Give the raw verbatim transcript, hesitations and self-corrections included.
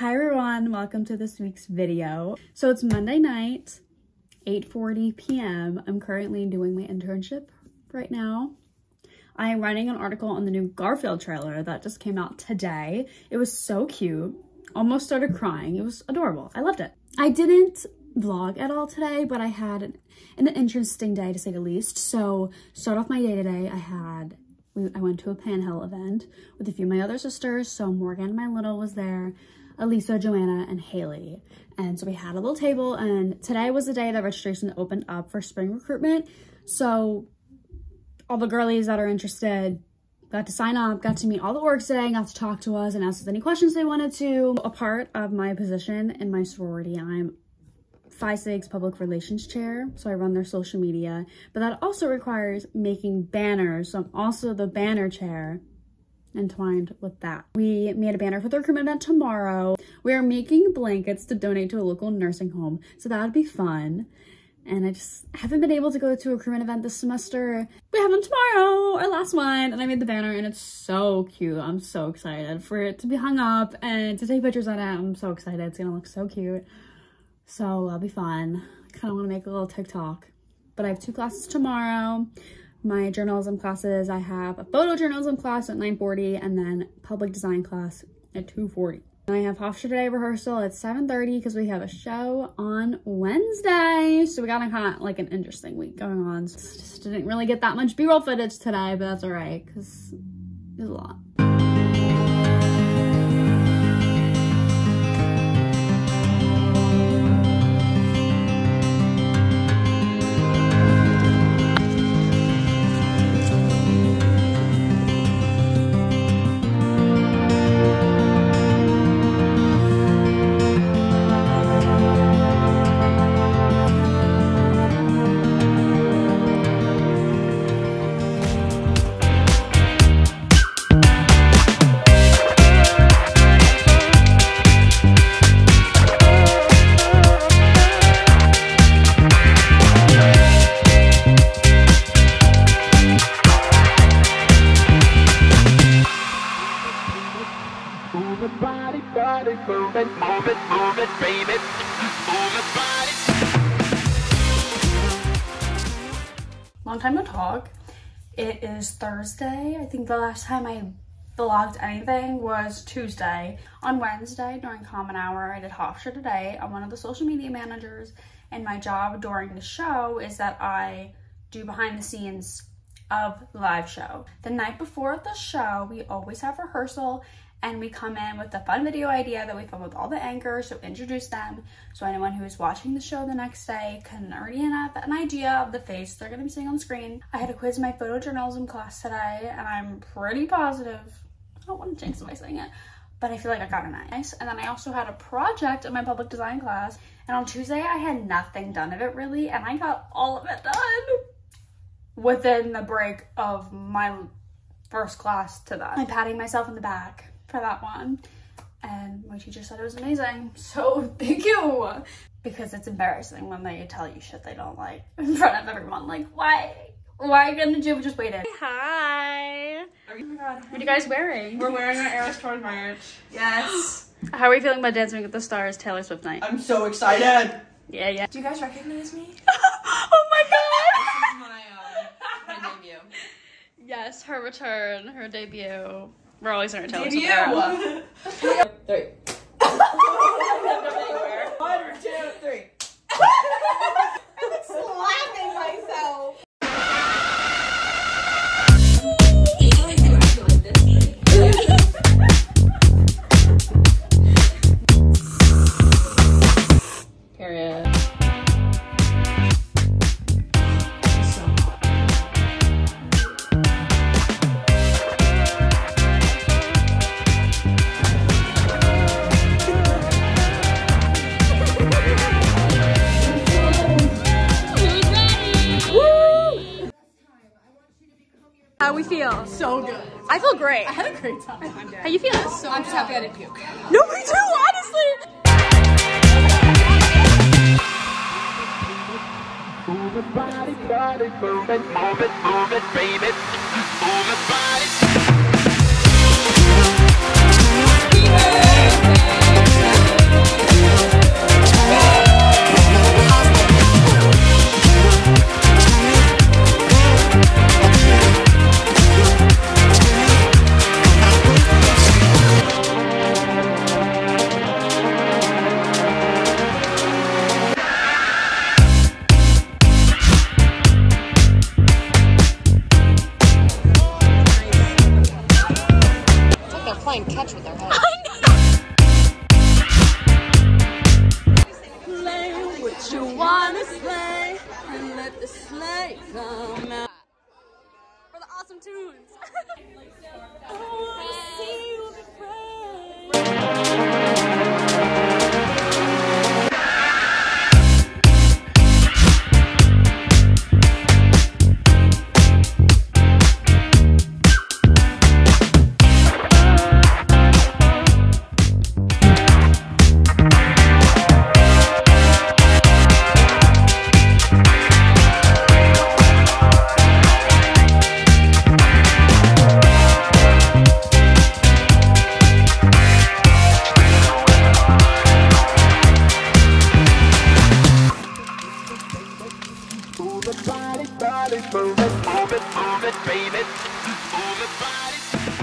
Hi everyone, welcome to this week's video. So it's Monday night, eight forty p m I'm currently doing my internship right now. I am writing an article on the new Garfield trailer that just came out today. It was so cute. Almost started crying. It was adorable. I loved it. I didn't vlog at all today, but I had an, an interesting day to say the least. So start off my day today, I had we, I went to a Panhill event with a few of my other sisters. So Morgan, my little, was there. Elisa, Joanna, and Haley. And so we had a little table, and today was the day that registration opened up for spring recruitment. So all the girlies that are interested got to sign up, got to meet all the orgs today, got to talk to us and ask us any questions they wanted to. A part of my position in my sorority, I'm Phi Sig's public relations chair, so I run their social media, but that also requires making banners, so I'm also the banner chair. Entwined with that. We made a banner for the recruitment event tomorrow. We are making blankets to donate to a local nursing home, so that would be fun. And I just haven't been able to go to a recruitment event this semester. We have one tomorrow, our last one, and I made the banner and it's so cute. I'm so excited for it to be hung up and to take pictures on it. I'm so excited. It's gonna look so cute. So that'll be fun. I kind of want to make a little TikTok, but I have two classes tomorrow. My journalism classes, I have a photojournalism class at nine forty and then public design class at two forty. And I have Hofstra today rehearsal at seven thirty because we have a show on Wednesday. So we got a kind of like an interesting week going on. So just didn't really get that much B-roll footage today, but that's all right because it's a lot. Long time no talk. It is Thursday. I think the last time I vlogged anything was Tuesday. On Wednesday during Common Hour, I did Hofstra today. I'm one of the social media managers, and my job during the show is that I do behind the scenes of the live show. The night before the show, we always have rehearsal, and we come in with a fun video idea that we film with all the anchors, so introduce them. So anyone who is watching the show the next day can already have an idea of the face they're gonna be seeing on screen. I had to quiz my photojournalism class today, and I'm pretty positive, I don't wanna jinx it by saying it, but I feel like I got an nice. And then I also had a project in my public design class, and on Tuesday I had nothing done of it really, and I got all of it done within the break of my first class to that. I'm patting myself in the back for that one, and my teacher said it was amazing, so thank you, because it's embarrassing when they tell you shit they don't like in front of everyone. Like, why why couldn't you just wait in? Hi, oh my God. What are you guys wearing? We're wearing our Eras Tour merch. Yes. How are we feeling about Dancing with the Stars Taylor Swift night? I'm so excited. Yeah, yeah. Do you guys recognize me? Oh my God. This is my, uh, my debut. Yes, her return, her debut. We're always in our toes. Did you? Three. One, two, three. I'm slapping myself. Period. How we feel? So good. I feel great. I had a great time. I'm dead. How you feeling? So I'm just happy I didn't puke. No, me too, honestly. snake come out. For the awesome tunes. Move it, move it, baby. Move it, body.